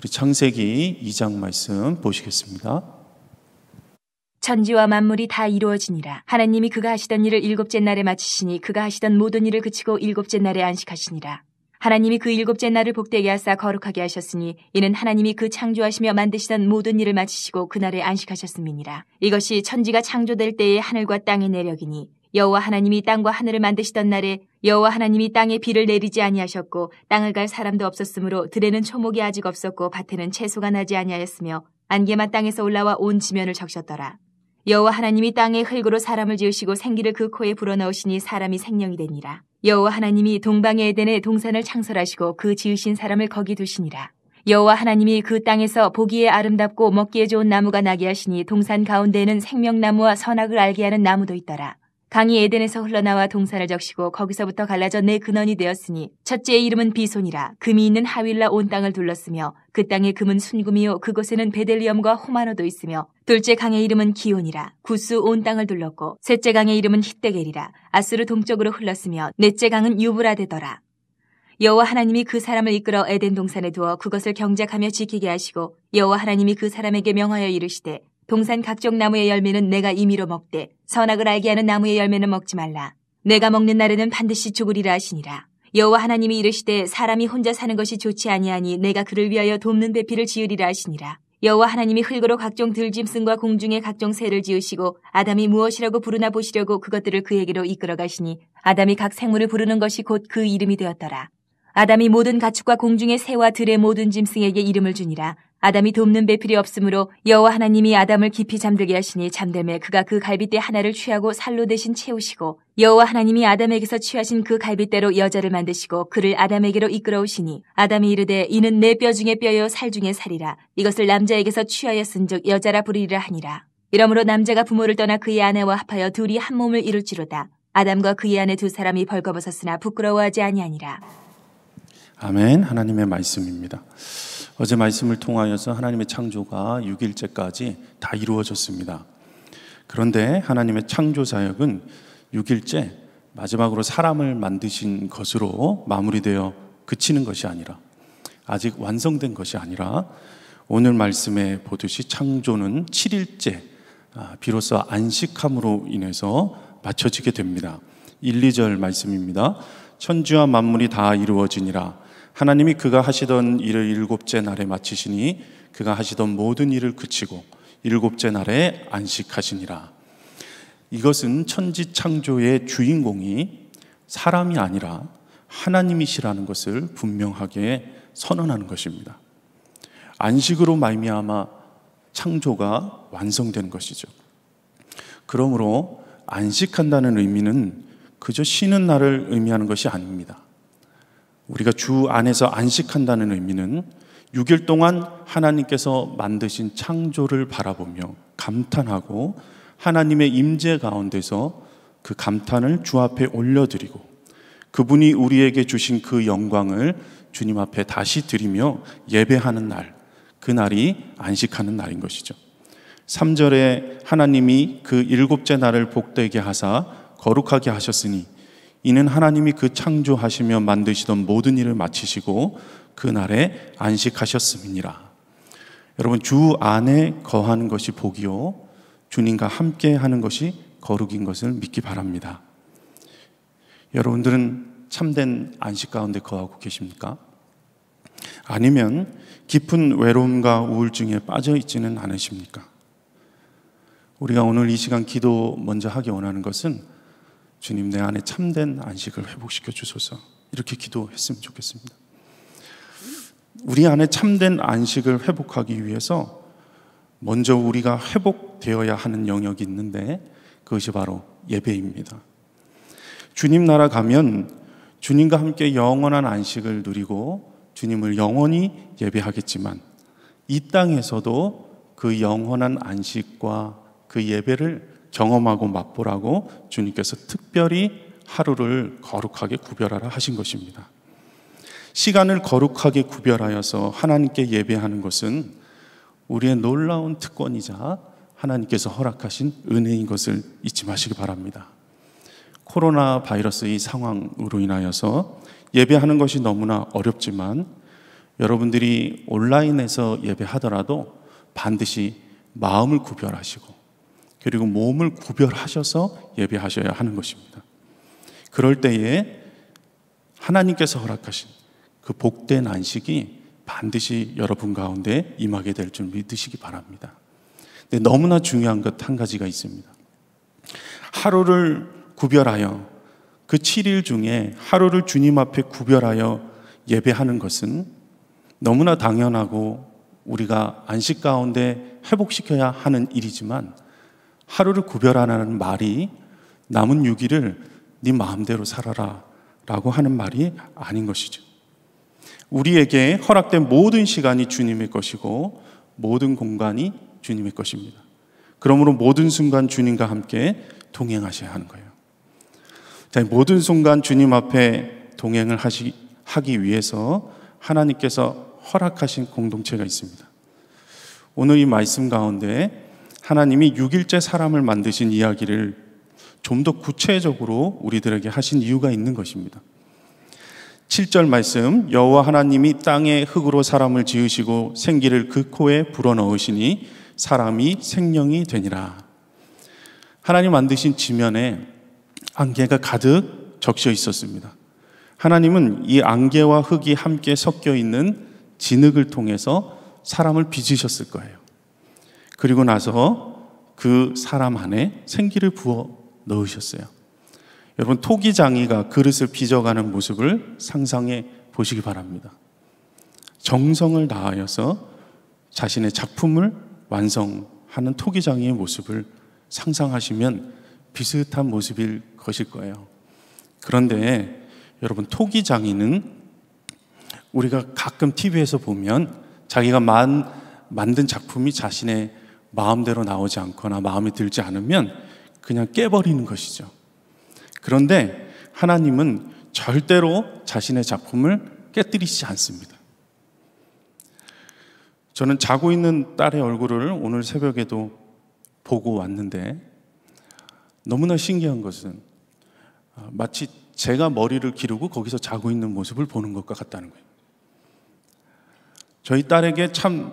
우리 창세기 2장 말씀 보시겠습니다. 천지와 만물이 다 이루어지니라. 하나님이 그가 하시던 일을 일곱째 날에 마치시니 그가 하시던 모든 일을 그치고 일곱째 날에 안식하시니라. 하나님이 그 일곱째 날을 복되게 하사 거룩하게 하셨으니 이는 하나님이 그 창조하시며 만드시던 모든 일을 마치시고 그날에 안식하셨음이니라. 이것이 천지가 창조될 때의 하늘과 땅의 내력이니 여호와 하나님이 땅과 하늘을 만드시던 날에 여호와 하나님이 땅에 비를 내리지 아니하셨고 땅을 갈 사람도 없었으므로 들에는 초목이 아직 없었고 밭에는 채소가 나지 아니하였으며 안개만 땅에서 올라와 온 지면을 적셨더라. 여호와 하나님이 땅의 흙으로 사람을 지으시고 생기를 그 코에 불어넣으시니 사람이 생명이 되니라. 여호와 하나님이 동방의 에덴에 동산을 창설하시고 그 지으신 사람을 거기 두시니라. 여호와 하나님이 그 땅에서 보기에 아름답고 먹기에 좋은 나무가 나게 하시니 동산 가운데에는 생명나무와 선악을 알게 하는 나무도 있더라. 강이 에덴에서 흘러나와 동산을 적시고 거기서부터 갈라져 네 근원이 되었으니 첫째의 이름은 비손이라. 금이 있는 하윌라 온 땅을 둘렀으며 그 땅의 금은 순금이요 그곳에는 베델리엄과 호마노도 있으며 둘째 강의 이름은 기온이라. 구스 온 땅을 둘렀고 셋째 강의 이름은 힛데겔이라. 아수르 동쪽으로 흘렀으며 넷째 강은 유브라데더라. 여호와 하나님이 그 사람을 이끌어 에덴 동산에 두어 그것을 경작하며 지키게 하시고 여호와 하나님이 그 사람에게 명하여 이르시되 동산 각종 나무의 열매는 내가 임의로 먹되 선악을 알게 하는 나무의 열매는 먹지 말라. 내가 먹는 날에는 반드시 죽으리라 하시니라. 여호와 하나님이 이르시되 사람이 혼자 사는 것이 좋지 아니하니 내가 그를 위하여 돕는 배필을 지으리라 하시니라. 여호와 하나님이 흙으로 각종 들짐승과 공중의 각종 새를 지으시고 아담이 무엇이라고 부르나 보시려고 그것들을 그에게로 이끌어 가시니 아담이 각 생물을 부르는 것이 곧 그 이름이 되었더라. 아담이 모든 가축과 공중의 새와 들의 모든 짐승에게 이름을 주니라. 아담이 돕는 배필이 없으므로 여호와 하나님이 아담을 깊이 잠들게 하시니 잠됨에 그가 그 갈빗대 하나를 취하고 살로 대신 채우시고 여호와 하나님이 아담에게서 취하신 그 갈빗대로 여자를 만드시고 그를 아담에게로 이끌어오시니 아담이 이르되 이는 내 뼈 중에 뼈요 살 중에 살이라. 이것을 남자에게서 취하였은즉 여자라 부르리라 하니라. 이러므로 남자가 부모를 떠나 그의 아내와 합하여 둘이 한 몸을 이룰지로다. 아담과 그의 아내 두 사람이 벌거벗었으나 부끄러워하지 아니하니라. 아멘. 하나님의 말씀입니다. 어제 말씀을 통하여서 하나님의 창조가 6일째까지 다 이루어졌습니다. 그런데 하나님의 창조 사역은 6일째 마지막으로 사람을 만드신 것으로 마무리되어 그치는 것이 아니라, 아직 완성된 것이 아니라, 오늘 말씀에 보듯이 창조는 7일째 비로소 안식함으로 인해서 마쳐지게 됩니다. 1, 2절 말씀입니다. 천지와 만물이 다 이루어지니라. 하나님이 그가 하시던 일을 일곱째 날에 마치시니 그가 하시던 모든 일을 그치고 일곱째 날에 안식하시니라. 이것은 천지 창조의 주인공이 사람이 아니라 하나님이시라는 것을 분명하게 선언하는 것입니다. 안식으로 말미암아 창조가 완성된 것이죠. 그러므로 안식한다는 의미는 그저 쉬는 날을 의미하는 것이 아닙니다. 우리가 주 안에서 안식한다는 의미는 6일 동안 하나님께서 만드신 창조를 바라보며 감탄하고 하나님의 임재 가운데서 그 감탄을 주 앞에 올려드리고 그분이 우리에게 주신 그 영광을 주님 앞에 다시 드리며 예배하는 날, 그날이 안식하는 날인 것이죠. 3절에 하나님이 그 일곱째 날을 복되게 하사 거룩하게 하셨으니 이는 하나님이 그 창조하시며 만드시던 모든 일을 마치시고 그날에 안식하셨음이니라. 여러분, 주 안에 거하는 것이 복이요 주님과 함께 하는 것이 거룩인 것을 믿기 바랍니다. 여러분들은 참된 안식 가운데 거하고 계십니까? 아니면 깊은 외로움과 우울증에 빠져 있지는 않으십니까? 우리가 오늘 이 시간 기도 먼저 하기 원하는 것은 주님, 내 안에 참된 안식을 회복시켜 주소서, 이렇게 기도했으면 좋겠습니다. 우리 안에 참된 안식을 회복하기 위해서 먼저 우리가 회복되어야 하는 영역이 있는데 그것이 바로 예배입니다. 주님 나라 가면 주님과 함께 영원한 안식을 누리고 주님을 영원히 예배하겠지만 이 땅에서도 그 영원한 안식과 그 예배를 경험하고 맛보라고 주님께서 특별히 하루를 거룩하게 구별하라 하신 것입니다. 시간을 거룩하게 구별하여서 하나님께 예배하는 것은 우리의 놀라운 특권이자 하나님께서 허락하신 은혜인 것을 잊지 마시기 바랍니다. 코로나 바이러스의 상황으로 인하여서 예배하는 것이 너무나 어렵지만 여러분들이 온라인에서 예배하더라도 반드시 마음을 구별하시고 그리고 몸을 구별하셔서 예배하셔야 하는 것입니다. 그럴 때에 하나님께서 허락하신 그 복된 안식이 반드시 여러분 가운데 임하게 될 줄 믿으시기 바랍니다. 근데 너무나 중요한 것 한 가지가 있습니다. 하루를 구별하여 그 7일 중에 하루를 주님 앞에 구별하여 예배하는 것은 너무나 당연하고 우리가 안식 가운데 회복시켜야 하는 일이지만, 하루를 구별하라는 말이 남은 6일을 네 마음대로 살아라 라고 하는 말이 아닌 것이죠. 우리에게 허락된 모든 시간이 주님의 것이고 모든 공간이 주님의 것입니다. 그러므로 모든 순간 주님과 함께 동행하셔야 하는 거예요. 자, 모든 순간 주님 앞에 동행을 하기 위해서 하나님께서 허락하신 공동체가 있습니다. 오늘 이 말씀 가운데 하나님이 6일째 사람을 만드신 이야기를 좀 더 구체적으로 우리들에게 하신 이유가 있는 것입니다. 7절 말씀, 여호와 하나님이 땅의 흙으로 사람을 지으시고 생기를 그 코에 불어넣으시니 사람이 생명이 되니라. 하나님 만드신 지면에 안개가 가득 적셔 있었습니다. 하나님은 이 안개와 흙이 함께 섞여 있는 진흙을 통해서 사람을 빚으셨을 거예요. 그리고 나서 그 사람 안에 생기를 부어 넣으셨어요. 여러분, 토기장이가 그릇을 빚어가는 모습을 상상해 보시기 바랍니다. 정성을 다하여서 자신의 작품을 완성하는 토기장이의 모습을 상상하시면 비슷한 모습일 것일 거예요. 그런데 여러분, 토기장이는 우리가 가끔 TV에서 보면 자기가 만든 작품이 자신의 마음대로 나오지 않거나 마음에 들지 않으면 그냥 깨버리는 것이죠. 그런데 하나님은 절대로 자신의 작품을 깨뜨리지 않습니다. 저는 자고 있는 딸의 얼굴을 오늘 새벽에도 보고 왔는데, 너무나 신기한 것은 마치 제가 머리를 기르고 거기서 자고 있는 모습을 보는 것과 같다는 거예요. 저희 딸에게 참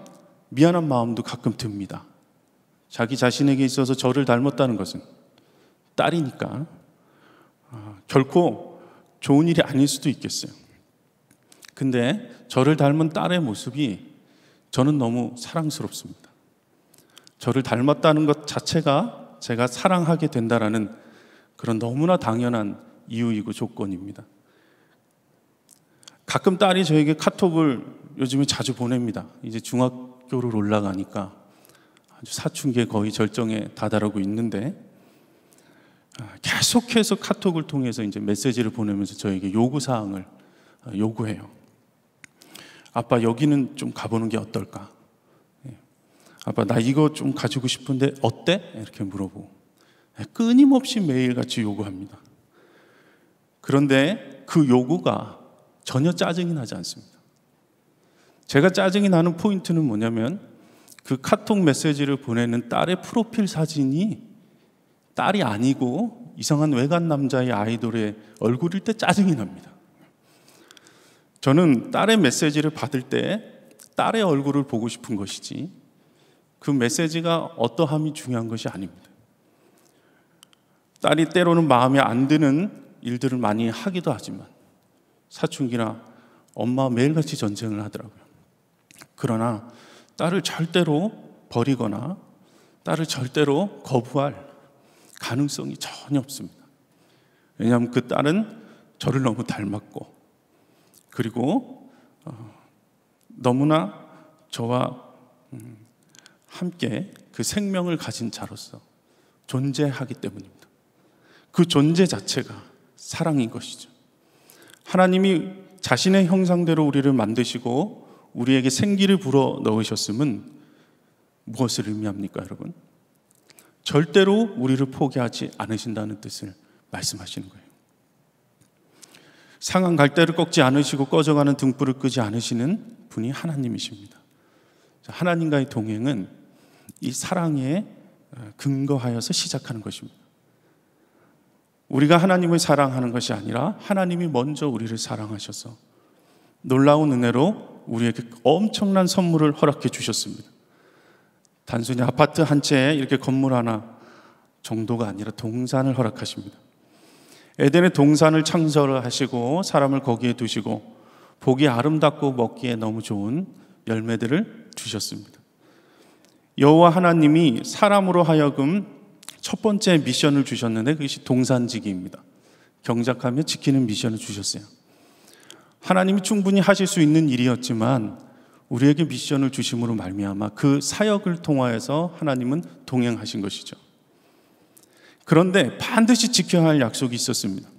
미안한 마음도 가끔 듭니다. 자기 자신에게 있어서 저를 닮았다는 것은, 딸이니까 결코 좋은 일이 아닐 수도 있겠어요. 근데 저를 닮은 딸의 모습이 저는 너무 사랑스럽습니다. 저를 닮았다는 것 자체가 제가 사랑하게 된다라는 그런 너무나 당연한 이유이고 조건입니다. 가끔 딸이 저에게 카톡을 요즘에 자주 보냅니다. 이제 중학교를 올라가니까 아주 사춘기에 거의 절정에 다다르고 있는데, 계속해서 카톡을 통해서 이제 메시지를 보내면서 저에게 요구사항을 요구해요. 아빠, 여기는 좀 가보는 게 어떨까? 아빠, 나 이거 좀 가지고 싶은데 어때? 이렇게 물어보고, 끊임없이 매일같이 요구합니다. 그런데 그 요구가 전혀 짜증이 나지 않습니다. 제가 짜증이 나는 포인트는 뭐냐면, 그 카톡 메시지를 보내는 딸의 프로필 사진이 딸이 아니고 이상한 외간 남자의 아이돌의 얼굴일 때 짜증이 납니다. 저는 딸의 메시지를 받을 때 딸의 얼굴을 보고 싶은 것이지 그 메시지가 어떠함이 중요한 것이 아닙니다. 딸이 때로는 마음에 안 드는 일들을 많이 하기도 하지만, 사춘기나 엄마 매일같이 전쟁을 하더라고요. 그러나 딸을 절대로 버리거나 딸을 절대로 거부할 가능성이 전혀 없습니다. 왜냐하면 그 딸은 저를 너무 닮았고, 그리고 너무나 저와 함께 그 생명을 가진 자로서 존재하기 때문입니다. 그 존재 자체가 사랑인 것이죠. 하나님이 자신의 형상대로 우리를 만드시고 우리에게 생기를 불어 넣으셨음은 무엇을 의미합니까, 여러분? 절대로 우리를 포기하지 않으신다는 뜻을 말씀하시는 거예요. 상한 갈대를 꺾지 않으시고 꺼져가는 등불을 끄지 않으시는 분이 하나님이십니다. 하나님과의 동행은 이 사랑에 근거하여서 시작하는 것입니다. 우리가 하나님을 사랑하는 것이 아니라 하나님이 먼저 우리를 사랑하셔서 놀라운 은혜로 우리에게 엄청난 선물을 허락해 주셨습니다. 단순히 아파트 한 채에 이렇게 건물 하나 정도가 아니라 동산을 허락하십니다. 에덴의 동산을 창설하시고 사람을 거기에 두시고 보기 아름답고 먹기에 너무 좋은 열매들을 주셨습니다. 여호와 하나님이 사람으로 하여금 첫 번째 미션을 주셨는데 그것이 동산지기입니다. 경작하며 지키는 미션을 주셨어요. 하나님이 충분히 하실 수 있는 일이었지만 우리에게 미션을 주심으로 말미암아 그 사역을 통하여서 하나님은 동행하신 것이죠. 그런데 반드시 지켜야 할 약속이 있었습니다.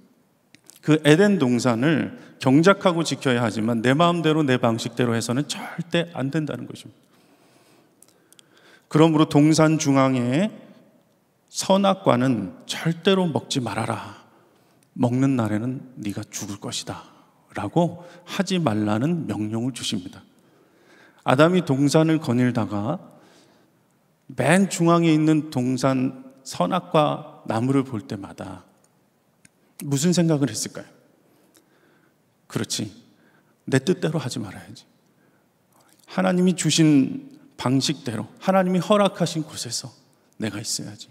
그 에덴 동산을 경작하고 지켜야 하지만 내 마음대로 내 방식대로 해서는 절대 안 된다는 것입니다. 그러므로 동산 중앙에 선악과는 절대로 먹지 말아라. 먹는 날에는 네가 죽을 것이다 라고 하지 말라는 명령을 주십니다. 아담이 동산을 거닐다가 맨 중앙에 있는 동산 선악과 나무를 볼 때마다 무슨 생각을 했을까요? 그렇지, 내 뜻대로 하지 말아야지. 하나님이 주신 방식대로 하나님이 허락하신 곳에서 내가 있어야지.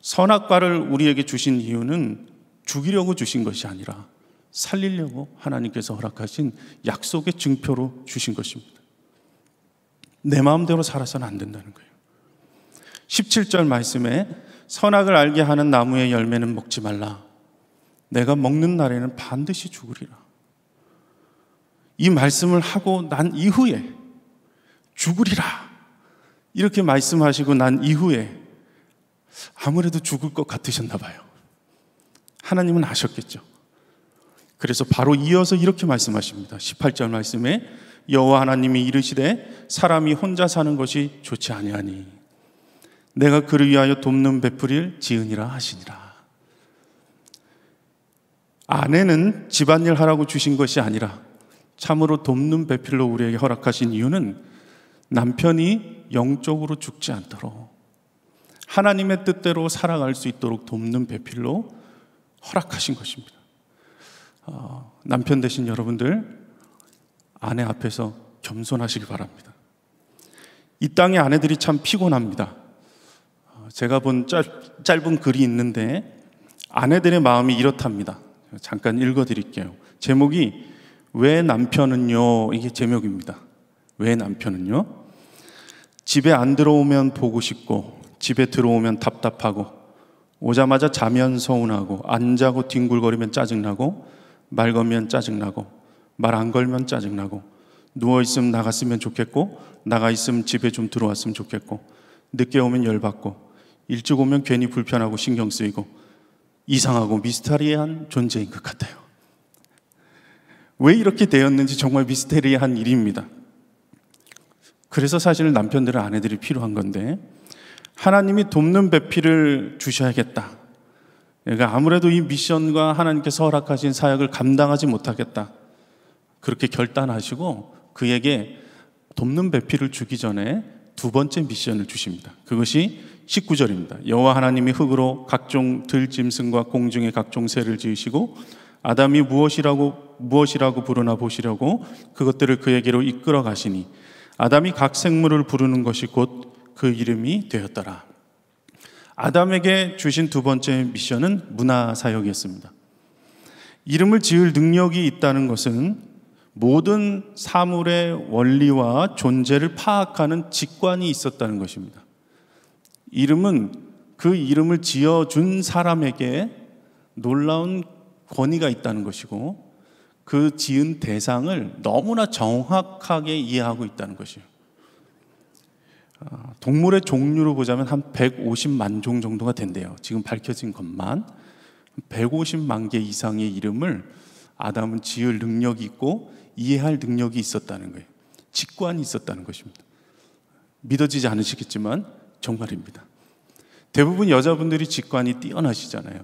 선악과를 우리에게 주신 이유는 죽이려고 주신 것이 아니라 살리려고 하나님께서 허락하신 약속의 증표로 주신 것입니다. 내 마음대로 살아서는 안 된다는 거예요. 17절 말씀에 선악을 알게 하는 나무의 열매는 먹지 말라. 내가 먹는 날에는 반드시 죽으리라. 이 말씀을 하고 난 이후에 죽으리라 이렇게 말씀하시고 난 이후에 아무래도 죽을 것 같으셨나 봐요. 하나님은 아셨겠죠. 그래서 바로 이어서 이렇게 말씀하십니다. 18절 말씀에 여호와 하나님이 이르시되 사람이 혼자 사는 것이 좋지 아니하니 내가 그를 위하여 돕는 베풀일 지으니라 하시니라. 아내는 집안일 하라고 주신 것이 아니라 참으로 돕는 베풀로 우리에게 허락하신 이유는 남편이 영적으로 죽지 않도록 하나님의 뜻대로 살아갈 수 있도록 돕는 배필로 허락하신 것입니다. 남편 되신 여러분들 아내 앞에서 겸손하시기 바랍니다. 이 땅의 아내들이 참 피곤합니다. 제가 본 짧은 글이 있는데 아내들의 마음이 이렇답니다. 잠깐 읽어드릴게요. 제목이 왜 남편은요? 이게 제목입니다. 왜 남편은요? 집에 안 들어오면 보고 싶고 집에 들어오면 답답하고 오자마자 자면 서운하고 안 자고 뒹굴거리면 짜증나고 말 걸면 짜증나고 말 안 걸면 짜증나고 누워있으면 나갔으면 좋겠고 나가있으면 집에 좀 들어왔으면 좋겠고 늦게 오면 열받고 일찍 오면 괜히 불편하고 신경 쓰이고 이상하고 미스터리한 존재인 것 같아요. 왜 이렇게 되었는지 정말 미스터리한 일입니다. 그래서 사실 남편들은 아내들이 필요한 건데 하나님이 돕는 배필을 주셔야겠다. 그러니까 아무래도 이 미션과 하나님께서 허락하신 사역을 감당하지 못하겠다. 그렇게 결단하시고 그에게 돕는 배필을 주기 전에 두 번째 미션을 주십니다. 그것이 19절입니다. 여호와 하나님이 흙으로 각종 들짐승과 공중의 각종 새를 지으시고 아담이 무엇이라고 부르나 보시려고 그것들을 그에게로 이끌어 가시니 아담이 각 생물을 부르는 것이 곧 그 이름이 되었더라. 아담에게 주신 두 번째 미션은 문화사역이었습니다. 이름을 지을 능력이 있다는 것은 모든 사물의 원리와 존재를 파악하는 직관이 있었다는 것입니다. 이름은 그 이름을 지어준 사람에게 놀라운 권위가 있다는 것이고 그 지은 대상을 너무나 정확하게 이해하고 있다는 것이에요. 동물의 종류로 보자면 한 150만 종 정도가 된대요. 지금 밝혀진 것만 150만 개 이상의 이름을 아담은 지을 능력이 있고 이해할 능력이 있었다는 거예요. 직관이 있었다는 것입니다. 믿어지지 않으시겠지만 정말입니다. 대부분 여자분들이 직관이 뛰어나시잖아요.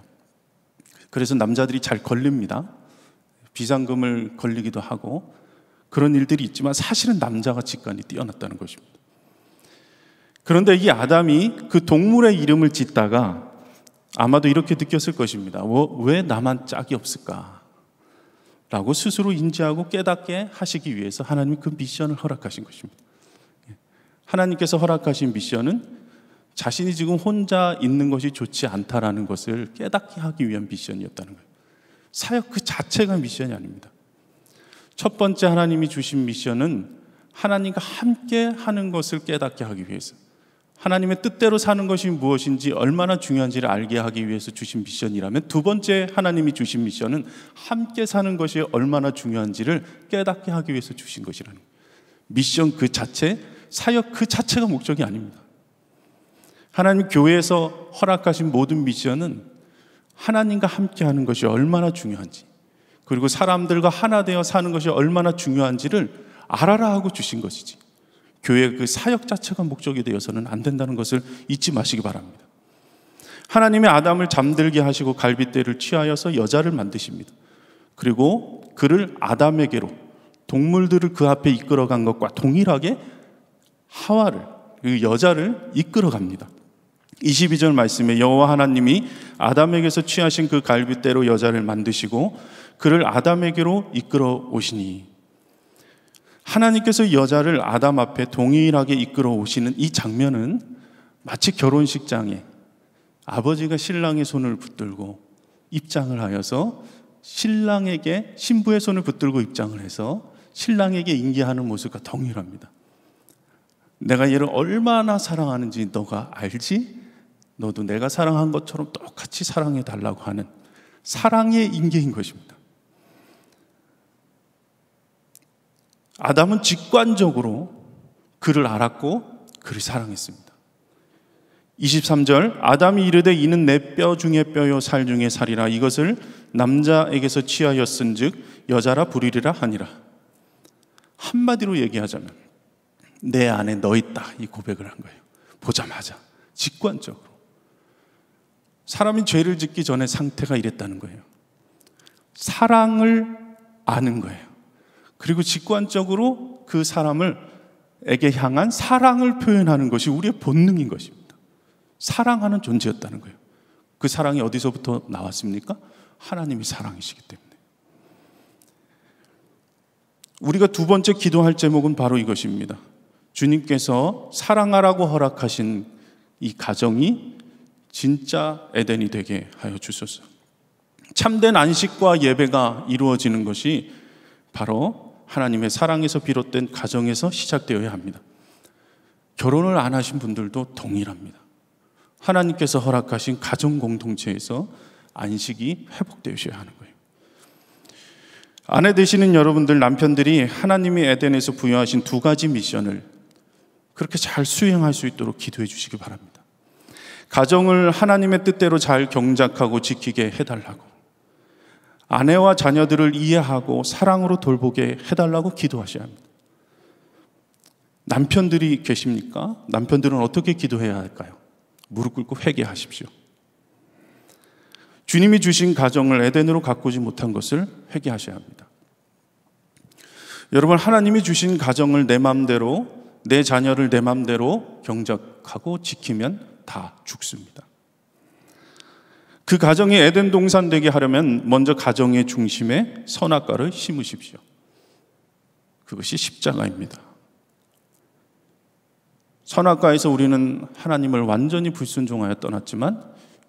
그래서 남자들이 잘 걸립니다. 비상금을 걸리기도 하고 그런 일들이 있지만 사실은 남자가 직관이 뛰어났다는 것입니다. 그런데 이 아담이 그 동물의 이름을 짓다가 아마도 이렇게 느꼈을 것입니다. 왜 나만 짝이 없을까? 라고 스스로 인지하고 깨닫게 하시기 위해서 하나님이 그 미션을 허락하신 것입니다. 하나님께서 허락하신 미션은 자신이 지금 혼자 있는 것이 좋지 않다라는 것을 깨닫게 하기 위한 미션이었다는 거예요. 사역 그 자체가 미션이 아닙니다. 첫 번째 하나님이 주신 미션은 하나님과 함께 하는 것을 깨닫게 하기 위해서, 하나님의 뜻대로 사는 것이 무엇인지 얼마나 중요한지를 알게 하기 위해서 주신 미션이라면, 두 번째 하나님이 주신 미션은 함께 사는 것이 얼마나 중요한지를 깨닫게 하기 위해서 주신 것이라는 거예요. 미션 그 자체, 사역 그 자체가 목적이 아닙니다. 하나님 교회에서 허락하신 모든 미션은 하나님과 함께 하는 것이 얼마나 중요한지, 그리고 사람들과 하나 되어 사는 것이 얼마나 중요한지를 알아라 하고 주신 것이지, 교회의 그 사역 자체가 목적이 되어서는 안 된다는 것을 잊지 마시기 바랍니다. 하나님의 아담을 잠들게 하시고 갈빗대를 취하여서 여자를 만드십니다. 그리고 그를 아담에게로, 동물들을 그 앞에 이끌어간 것과 동일하게 하와를, 그 여자를 이끌어갑니다. 22절 말씀에 여호와 하나님이 아담에게서 취하신 그 갈빗대로 여자를 만드시고 그를 아담에게로 이끌어 오시니, 하나님께서 여자를 아담 앞에 동일하게 이끌어 오시는 이 장면은 마치 결혼식장에 아버지가 신랑의 손을 붙들고 입장을 하여서, 신랑에게 신부의 손을 붙들고 입장을 해서 신랑에게 인계하는 모습과 동일합니다. 내가 얘를 얼마나 사랑하는지 너가 알지? 너도 내가 사랑한 것처럼 똑같이 사랑해달라고 하는 사랑의 인계인 것입니다. 아담은 직관적으로 그를 알았고 그를 사랑했습니다. 23절 아담이 이르되 이는 내 뼈 중에 뼈요 살 중에 살이라, 이것을 남자에게서 취하였은즉 여자라 부르리라 하니라. 한마디로 얘기하자면 내 안에 너 있다, 이 고백을 한 거예요. 보자마자 직관적으로. 사람이 죄를 짓기 전에 상태가 이랬다는 거예요. 사랑을 아는 거예요. 그리고 직관적으로 그 사람에게 향한 사랑을 표현하는 것이 우리의 본능인 것입니다. 사랑하는 존재였다는 거예요. 그 사랑이 어디서부터 나왔습니까? 하나님이 사랑이시기 때문에. 우리가 두 번째 기도할 제목은 바로 이것입니다. 주님께서 사랑하라고 허락하신 이 가정이 진짜 에덴이 되게 하여 주소서. 참된 안식과 예배가 이루어지는 것이 바로 하나님의 사랑에서 비롯된 가정에서 시작되어야 합니다. 결혼을 안 하신 분들도 동일합니다. 하나님께서 허락하신 가정 공동체에서 안식이 회복되셔야 하는 거예요. 아내 되시는 여러분들, 남편들이 하나님이 에덴에서 부여하신 두 가지 미션을 그렇게 잘 수행할 수 있도록 기도해 주시기 바랍니다. 가정을 하나님의 뜻대로 잘 경작하고 지키게 해달라고, 아내와 자녀들을 이해하고 사랑으로 돌보게 해달라고 기도하셔야 합니다. 남편들이 계십니까? 남편들은 어떻게 기도해야 할까요? 무릎 꿇고 회개하십시오. 주님이 주신 가정을 에덴으로 가꾸지 못한 것을 회개하셔야 합니다. 여러분, 하나님이 주신 가정을 내 마음대로, 내 자녀를 내 마음대로 경작하고 지키면 다 죽습니다. 그 가정이 에덴 동산 되게 하려면 먼저 가정의 중심에 선악과를 심으십시오. 그것이 십자가입니다. 선악과에서 우리는 하나님을 완전히 불순종하여 떠났지만,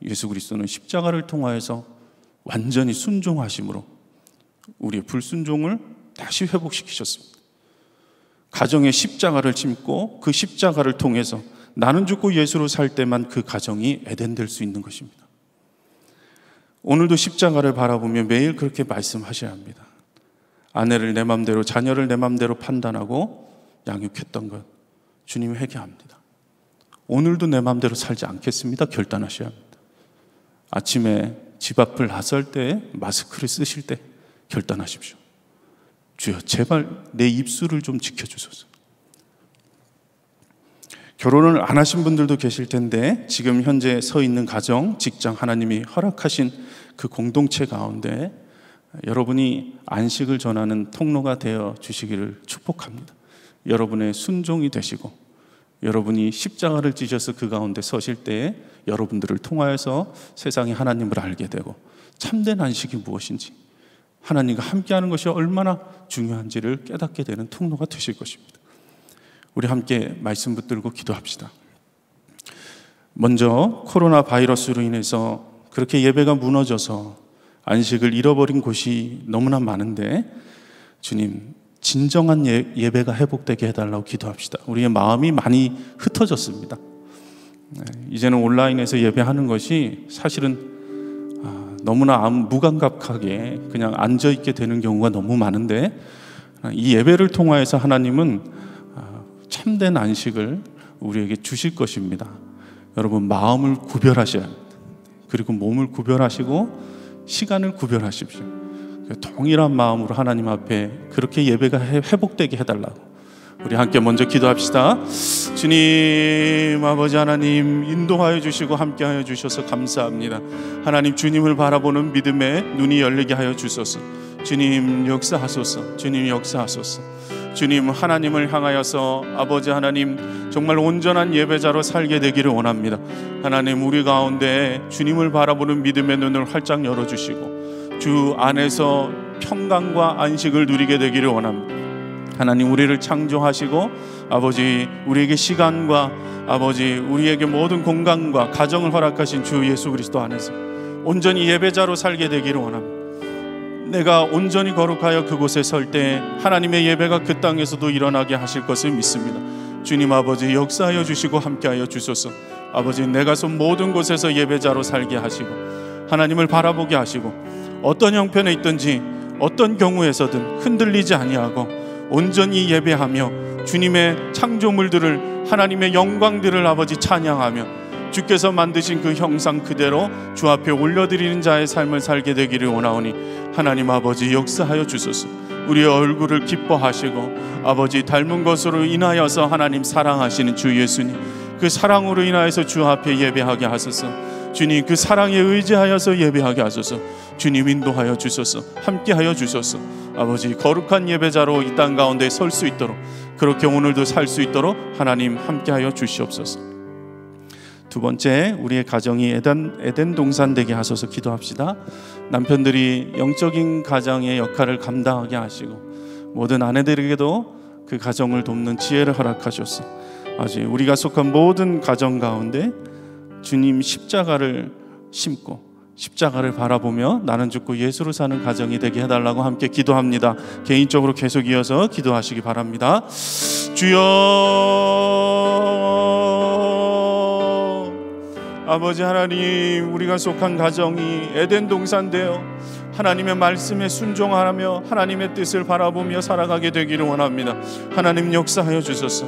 예수 그리스도는 십자가를 통하여서 완전히 순종하심으로 우리의 불순종을 다시 회복시키셨습니다. 가정에 십자가를 심고 그 십자가를 통해서 나는 죽고 예수로 살 때만 그 가정이 에덴 될 수 있는 것입니다. 오늘도 십자가를 바라보며 매일 그렇게 말씀하셔야 합니다. 아내를 내 맘대로, 자녀를 내 맘대로 판단하고 양육했던 것, 주님 회개합니다. 오늘도 내 맘대로 살지 않겠습니다. 결단하셔야 합니다. 아침에 집 앞을 나설 때, 마스크를 쓰실 때 결단하십시오. 주여, 제발 내 입술을 좀 지켜주소서. 결혼을 안 하신 분들도 계실 텐데, 지금 현재 서 있는 가정, 직장, 하나님이 허락하신 그 공동체 가운데 여러분이 안식을 전하는 통로가 되어 주시기를 축복합니다. 여러분의 순종이 되시고, 여러분이 십자가를 지셔서 그 가운데 서실 때에 여러분들을 통하여서 세상에 하나님을 알게 되고, 참된 안식이 무엇인지, 하나님과 함께하는 것이 얼마나 중요한지를 깨닫게 되는 통로가 되실 것입니다. 우리 함께 말씀 붙들고 기도합시다. 먼저 코로나 바이러스로 인해서 그렇게 예배가 무너져서 안식을 잃어버린 곳이 너무나 많은데, 주님 진정한 예배가 회복되게 해달라고 기도합시다. 우리의 마음이 많이 흩어졌습니다. 이제는 온라인에서 예배하는 것이 사실은 너무나 무감각하게 그냥 앉아있게 되는 경우가 너무 많은데, 이 예배를 통하여서 하나님은 참된 안식을 우리에게 주실 것입니다. 여러분, 마음을 구별하셔야 합니다. 그리고 몸을 구별하시고 시간을 구별하십시오. 동일한 마음으로 하나님 앞에 그렇게 예배가 회복되게 해달라고 우리 함께 먼저 기도합시다. 주님 아버지 하나님, 인도하여 주시고 함께하여 주셔서 감사합니다. 하나님, 주님을 바라보는 믿음에 눈이 열리게 하여 주소서. 주님 역사하소서. 주님 역사하소서. 주님, 하나님을 향하여서 아버지 하나님 정말 온전한 예배자로 살게 되기를 원합니다. 하나님, 우리 가운데 주님을 바라보는 믿음의 눈을 활짝 열어주시고 주 안에서 평강과 안식을 누리게 되기를 원합니다. 하나님, 우리를 창조하시고 아버지 우리에게 시간과 아버지 우리에게 모든 공간과 가정을 허락하신 주 예수 그리스도 안에서 온전히 예배자로 살게 되기를 원합니다. 내가 온전히 거룩하여 그곳에 설 때 하나님의 예배가 그 땅에서도 일어나게 하실 것을 믿습니다. 주님 아버지 역사하여 주시고 함께하여 주소서. 아버지 내가 선 모든 곳에서 예배자로 살게 하시고 하나님을 바라보게 하시고 어떤 형편에 있든지 어떤 경우에서든 흔들리지 아니하고 온전히 예배하며 주님의 창조물들을 하나님의 영광들을 아버지 찬양하며 주께서 만드신 그 형상 그대로 주 앞에 올려드리는 자의 삶을 살게 되기를 원하오니 하나님 아버지 역사하여 주소서. 우리의 얼굴을 기뻐하시고 아버지 닮은 것으로 인하여서 하나님 사랑하시는 주 예수님, 그 사랑으로 인하여서 주 앞에 예배하게 하소서. 주님, 그 사랑에 의지하여서 예배하게 하소서. 주님 인도하여 주소서. 함께하여 주소서. 아버지 거룩한 예배자로 이 땅 가운데 설 수 있도록, 그렇게 오늘도 살 수 있도록 하나님 함께하여 주시옵소서. 두 번째, 우리의 가정이 에덴 동산 되게 하소서 기도합시다. 남편들이 영적인 가장의 역할을 감당하게 하시고 모든 아내들에게도 그 가정을 돕는 지혜를 허락하셔서 아버지 우리가 속한 모든 가정 가운데 주님 십자가를 심고 십자가를 바라보며 나는 죽고 예수로 사는 가정이 되게 해달라고 함께 기도합니다. 개인적으로 계속 이어서 기도하시기 바랍니다. 주여 아버지 하나님, 우리가 속한 가정이 에덴 동산 되어 하나님의 말씀에 순종하며 하나님의 뜻을 바라보며 살아가게 되기를 원합니다. 하나님 역사하여 주소서.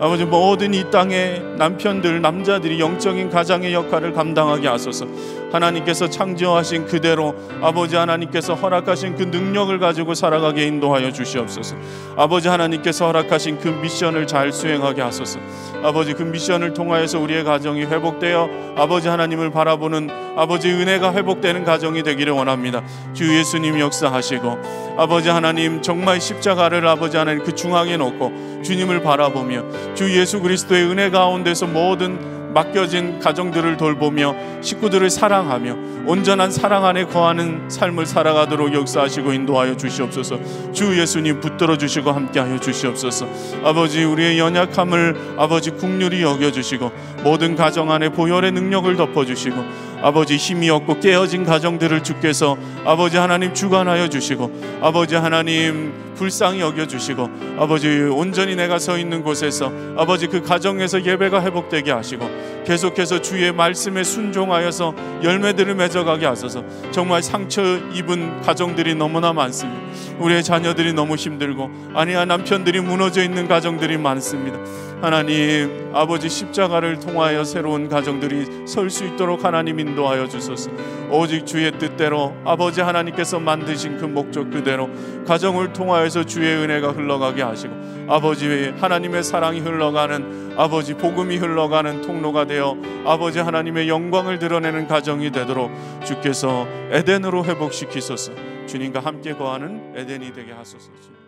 아버지 모든 이 땅의 남편들 남자들이 영적인 가장의 역할을 감당하게 하소서. 하나님께서 창조하신 그대로 아버지 하나님께서 허락하신 그 능력을 가지고 살아가게 인도하여 주시옵소서. 아버지 하나님께서 허락하신 그 미션을 잘 수행하게 하소서. 아버지 그 미션을 통하여서 우리의 가정이 회복되어 아버지 하나님을 바라보는 아버지 은혜가 회복되는 가정이 되기를 원합니다. 주 예수님 역사하시고 아버지 하나님 정말 십자가를 아버지 하나님 그 중앙에 놓고 주님을 바라보며 주 예수 그리스도의 은혜 가운데서 모든 맡겨진 가정들을 돌보며 식구들을 사랑하며 온전한 사랑 안에 거하는 삶을 살아가도록 역사하시고 인도하여 주시옵소서. 주 예수님 붙들어 주시고 함께하여 주시옵소서. 아버지 우리의 연약함을 아버지 긍휼히 여겨주시고 모든 가정 안에 보혈의 능력을 덮어주시고 아버지 힘이 없고 깨어진 가정들을 주께서 아버지 하나님 주관하여 주시고 아버지 하나님 불쌍히 여겨주시고 아버지 온전히 내가 서 있는 곳에서 아버지 그 가정에서 예배가 회복되게 하시고 계속해서 주의 말씀에 순종하여서 열매들을 맺어가게 하소서. 정말 상처 입은 가정들이 너무나 많습니다. 우리의 자녀들이 너무 힘들고 아내와 남편들이 무너져 있는 가정들이 많습니다. 하나님 아버지 십자가를 통하여 새로운 가정들이 설 수 있도록 하나님 인도하여 주소서. 오직 주의 뜻대로 아버지 하나님께서 만드신 그 목적 그대로 가정을 통하여서 주의 은혜가 흘러가게 하시고 아버지 하나님의 사랑이 흘러가는 아버지 복음이 흘러가는 통로가 되어 아버지 하나님의 영광을 드러내는 가정이 되도록 주께서 에덴으로 회복시키소서. 주님과 함께 거하는 에덴이 되게 하소서.